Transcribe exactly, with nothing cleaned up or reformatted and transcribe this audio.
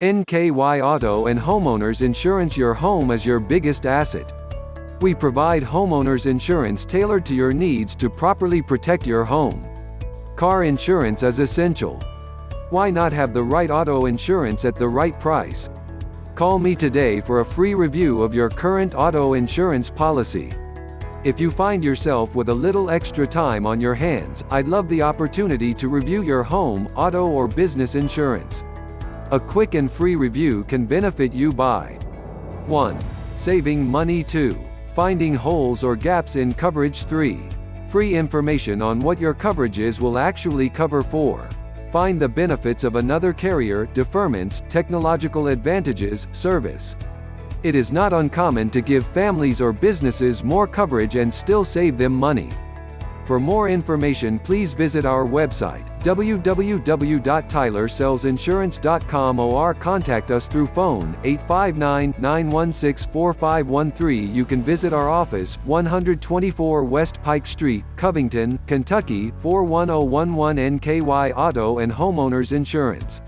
N K Y Auto and Homeowners Insurance. Your home is your biggest asset. We provide homeowners insurance tailored to your needs to properly protect your home. Car insurance is essential. Why not have the right auto insurance at the right price? Call me today for a free review of your current auto insurance policy. If you find yourself with a little extra time on your hands, I'd love the opportunity to review your home, auto or business insurance. A quick and free review can benefit you by one Saving money, two Finding holes or gaps in coverage, three Free information on what your coverages will actually cover, four Find the benefits of another carrier, deferments, technological advantages, service. It is not uncommon to give families or businesses more coverage and still save them money. For more information, please visit our website, w w w dot tyler sells insurance dot com, or contact us through phone, eight five nine, nine one six, four five one three. You can visit our office, one twenty-four West Pike Street, Covington, Kentucky, four one oh one one. N K Y Auto and Homeowners Insurance.